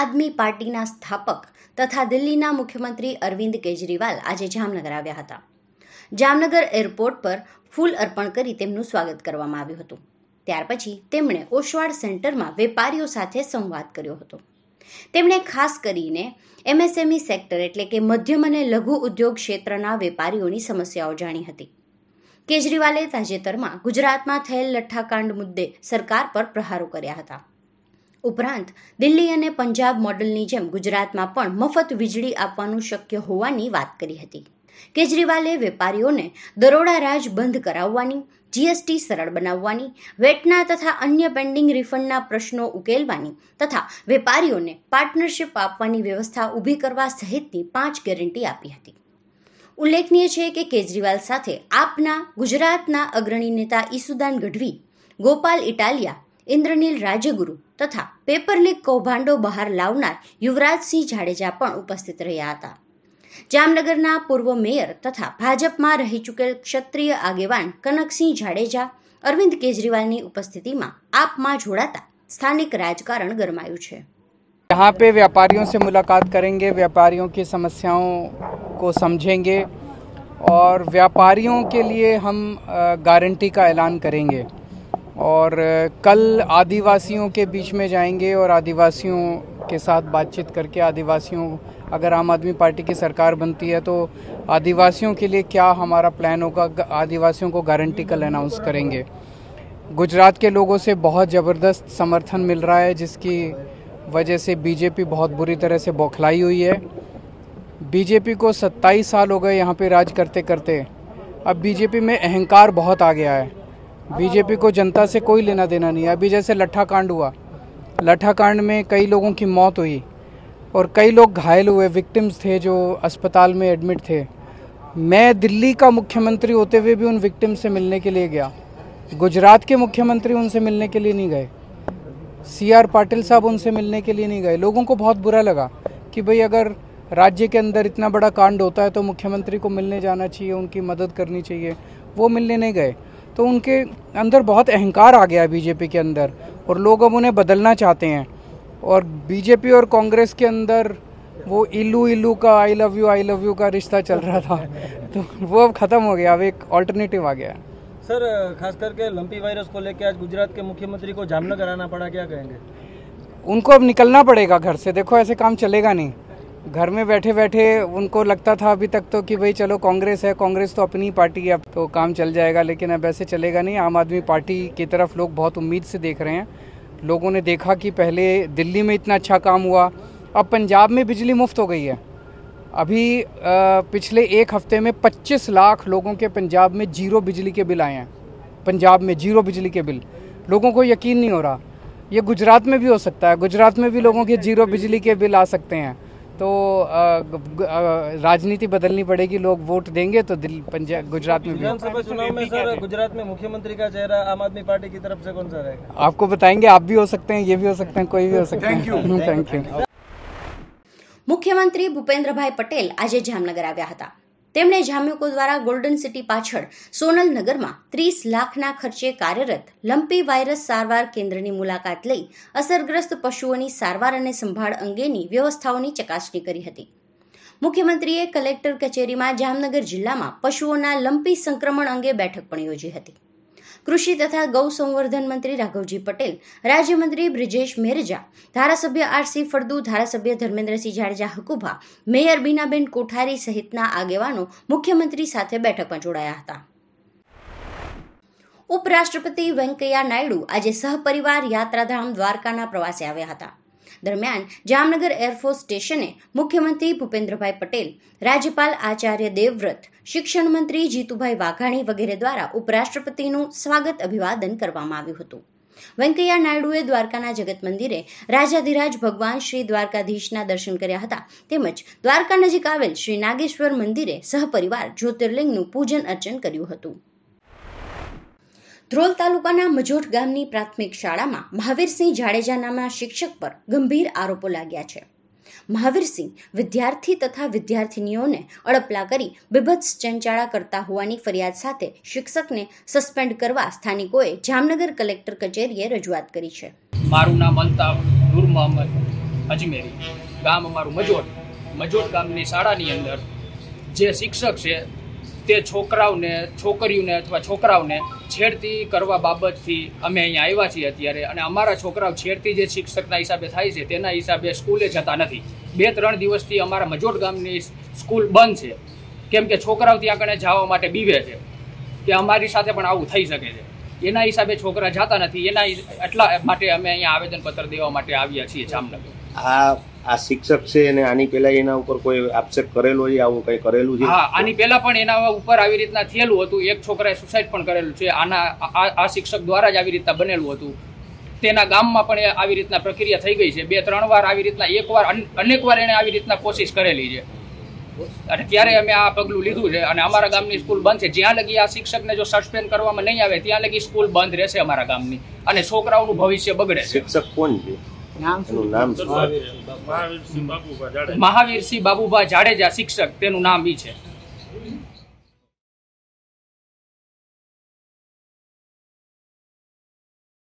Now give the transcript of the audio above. आदमी पार्टीना स्थापक तथा दिल्लीना मुख्यमंत्री अरविंद केजरीवाल आज जामनगर आव्या हता। जामनगर एरपोर्ट पर फूल अर्पण करी तेमनुं स्वागत करवामां आव्युं हतुं। त्यार पछी तेमणे ओशवाळ सेंटरमां वेपारीओ साथे संवाद कर्यो हतो। तेमणे खास करीने एमएसएमई सेक्टर एटले के मध्यम अने लघु उद्योग क्षेत्रना वेपारीओनी समस्याओ जाणी हती। केजरीवाले ताजेतरमां गुजरातमां थयेल लठ्ठाकांड मुद्दे सरकार पर प्रहारो कर्या हता। उपरांत दिल्ली अने पंजाब मॉडलनी जेम गुजरातमां पण मफत वीजळी आपवानुं शक्य होवानी वात करी हती। केजरीवाले वेपारीओने दरोडा राज बंध कराववानी, जीएसटी सरळ बनाववानी, वेटना तथा अन्य पेंडिंग रिफंडना प्रश्नो उकेलवानी तथा वेपारीओने पार्टनरशिप आपवानी व्यवस्था ऊभी करवा सहितनी 5 गेरंटी आपी हती। उल्लेखनीय छे के केजरीवाल साथे आपना गुजरातना अग्रणी नेता ईसुदान गढ़वी, गोपाल इटालिया, इंद्रनील राजगुरु तथा पेपर लीक कौभांडो बहार लावनार युवराजसिंह जाडेजा पण उपस्थित रह्या हता। जामनगरना पूर्व मेयर तथा भाजपमां रही चुकेल क्षत्रिय आगेवान कनक सिंह झाडेजा अरविंद केजरीवालनी उपस्थितिमां आपमां जोड़ाता स्थानिक राजकारण गरमायुं छे। यहाँ पे व्यापारियों से मुलाकात करेंगे, व्यापारियों की समस्याओं को समझेंगे और व्यापारियों के लिए हम गारंटी का ऐलान करेंगे और कल आदिवासियों के बीच में जाएंगे और आदिवासियों के साथ बातचीत करके आदिवासियों, अगर आम आदमी पार्टी की सरकार बनती है तो आदिवासियों के लिए क्या हमारा प्लान होगा, आदिवासियों को गारंटी कल अनाउंस करेंगे। गुजरात के लोगों से बहुत ज़बरदस्त समर्थन मिल रहा है जिसकी वजह से बीजेपी बहुत बुरी तरह से बौखलाई हुई है। बीजेपी को 27 साल हो गए यहाँ पर राज करते करते। अब बीजेपी में अहंकार बहुत आ गया है, बीजेपी को जनता से कोई लेना देना नहीं है। अभी जैसे लट्ठाकांड हुआ, लट्ठाकांड में कई लोगों की मौत हुई और कई लोग घायल हुए, विक्टिम्स थे जो अस्पताल में एडमिट थे। मैं दिल्ली का मुख्यमंत्री होते हुए भी उन विक्टिम से मिलने के लिए गया, गुजरात के मुख्यमंत्री उनसे मिलने के लिए नहीं गए, CR पाटिल साहब उनसे मिलने के लिए नहीं गए। लोगों को बहुत बुरा लगा कि भाई अगर राज्य के अंदर इतना बड़ा कांड होता है तो मुख्यमंत्री को मिलने जाना चाहिए, उनकी मदद करनी चाहिए, वो मिलने नहीं गए। तो उनके अंदर बहुत अहंकार आ गया है बीजेपी के अंदर और लोग अब उन्हें बदलना चाहते हैं। और बीजेपी और कांग्रेस के अंदर वो इल्लू इल्लू का आई लव यू का रिश्ता चल रहा था तो वो अब ख़त्म हो गया, अब एक ऑल्टरनेटिव आ गया। सर, खास करके लंपी वायरस को लेकर आज गुजरात के मुख्यमंत्री को जामनगर आना पड़ा, क्या कहेंगे? उनको अब निकलना पड़ेगा घर से, देखो ऐसे काम चलेगा नहीं। घर में बैठे बैठे उनको लगता था अभी तक तो कि भाई चलो कांग्रेस है, कांग्रेस तो अपनी पार्टी है, अब तो काम चल जाएगा, लेकिन अब ऐसे चलेगा नहीं। आम आदमी पार्टी की तरफ लोग बहुत उम्मीद से देख रहे हैं। लोगों ने देखा कि पहले दिल्ली में इतना अच्छा काम हुआ, अब पंजाब में बिजली मुफ्त हो गई है। अभी पिछले एक हफ्ते में 25 लाख लोगों के पंजाब में जीरो बिजली के बिल आए हैं। पंजाब में जीरो बिजली के बिल, लोगों को यकीन नहीं हो रहा। ये गुजरात में भी हो सकता है, गुजरात में भी लोगों के जीरो बिजली के बिल आ सकते हैं। तो राजनीति बदलनी पड़ेगी, लोग वोट देंगे तो दिल्ली पंजाब गुजरात में भी। विधानसभा चुनाव में सर गुजरात में मुख्यमंत्री का चेहरा आम आदमी पार्टी की तरफ से कौन सा रहेगा? आपको बताएंगे, आप भी हो सकते हैं, ये भी हो सकते हैं, कोई भी हो सकता है। Thank you. मुख्यमंत्री भूपेंद्र पटेल आज जामनगर आव्या हता। તેમણે જામ્યુકો દ્વારા ગોલ્ડન સિટી પાછળ સોનલ નગરમાં 30 લાખના ખર્ચે કાર્યરત લંપી વાયરસ સારવાર કેન્દ્રની મુલાકાત લઈ અસરગ્રસ્ત પશુઓની સારવાર અને સંભાળ અંગેની વ્યવસ્થાઓની ચકાસણી કરી હતી। મુખ્યમંત્રીએ કલેક્ટર કચેરીમાં જામનગર જિલ્લામાં પશુઓના લંપી સંક્રમણ અંગે બેઠક પણ યોજી હતી। કૃષિ તથા ગૌ સંવર્ધન મંત્રી રાઘવજી પટેલ, રાજ્યમંત્રી બ્રિજેશ મેરજા, ધારાસભ્ય RC ફળદુ, ધારાસભ્ય ધર્મેન્દ્રસિંહ જાડેજા હકુભા, મેયર બીનાબેન કોઠારી સહિતના આગેવાનો મુખ્યમંત્રી સાથે બેઠકમાં જોડાયા હતા। ઉપરાષ્ટ્રપતિ વેંકૈયા નાયડુ આજે સહપરિવાર યાત્રાધામ દ્વારકાના પ્રવાસે આવ્યા હતા। દરમિયાન જામનગર એરફોર્સ સ્ટેશને મુખ્યમંત્રી ભૂપેન્દ્રભાઈ પટેલ, રાજ્યપાલ આચાર્ય દેવવ્રત, શિક્ષણ મંત્રી જીતુભાઈ વાઘાણી વગેરે દ્વારા ઉપરાષ્ટ્રપતિનું સ્વાગત અભિવાદન કરવામાં આવ્યું હતું। વેંકૈયા નાયડુએ દ્વારકાના જગત મંદિરે રાજાધિરાજ ભગવાન શ્રી દ્વારકાધીશના દર્શન કર્યા હતા તેમજ દ્વારકા નજીક આવેલ શ્રી નાગેશ્વર મંદિરે સહપરિવાર જ્યોતિર્લિંગનું પૂજન અર્ચન કર્યું હતું। ધ્રોલ તાલુકાના મજોઠ ગામની પ્રાથમિક શાળામાં મહાવીરસિંહ જાડેજા નામના શિક્ષક પર ગંભીર આરોપો લાગ્યા છે। મહાવીરસિંહ વિદ્યાર્થી તથા વિદ્યાર્થિનીઓને અડપલા કરી બેભત્સ ચંચાળા કરતા હોવાની ફરિયાદ સાથે શિક્ષકને સસ્પેન્ડ કરવા સ્થાનિકોએ જામનગર કલેક્ટર કચેરીએ રજૂઆત કરી છે। મારું નામ અલ્તાફ નૂર મોહમ્મદ, અજમેરી ગામ અમારું મજોટ ગામની શાળાની અંદર જે શિક્ષક છે તે છોકરીઓને અથવા છોકરાઓને છેડતી કરવા બાબતથી અમે અહીંયા આવ્યા છીએ અત્યારે, અને અમારા છોકરાઓ છેડતી જે શિક્ષકના હિસાબે થાય છે તેના હિસાબે સ્કૂલે જતા નથી. 2-3 દિવસથી અમારા મજોટ ગામની સ્કૂલ બંધ છે, કેમ કે છોકરાઓ ત્યાં આગળ જવા માટે બીવે છે કે અમારી સાથે પણ આવું થઈ શકે છે. એના હિસાબે છોકરા જતા નથી, એના એટલા માટે અમે અહીંયા આવેદનપત્ર દેવા માટે આવ્યા છીએ જામનગર. આ શિક્ષક છે અને આની પહેલા એના ઉપર કોઈ આક્ષેપ કરેલો છે, આવું કંઈ કરેલું છે? હા, આની પહેલા પણ એના ઉપર આવી રીતના થયેલું હતું. એક છોકરાએ સુસાઇડ પણ કરેલું છે. આ શિક્ષક દ્વારા જ આવી રીતના બનેલું હતું. તેના ગામમાં પણ આવી રીતના પ્રક્રિયા થઈ ગઈ છે. 2-3 વાર આવી રીતના, એકવાર અનેક વાર એને આવી રીતના કોશિશ કરેલી છે, અને ત્યારે અમે આ પગલું લીધું છે. અને અમારા ગામની સ્કૂલ બંધ છે. જ્યાં લગી આ શિક્ષકને જો સસ્પેન્ડ કરવામાં નહીં આવે ત્યાં લગી સ્કૂલ બંધ રહેશે અમારા ગામની, અને છોકરાઓનું ભવિષ્ય બગડે. શિક્ષક કોણ છે? महावीरसिंह बाबूभा जाडेजा शिक्षक, तेनु नाम भी है।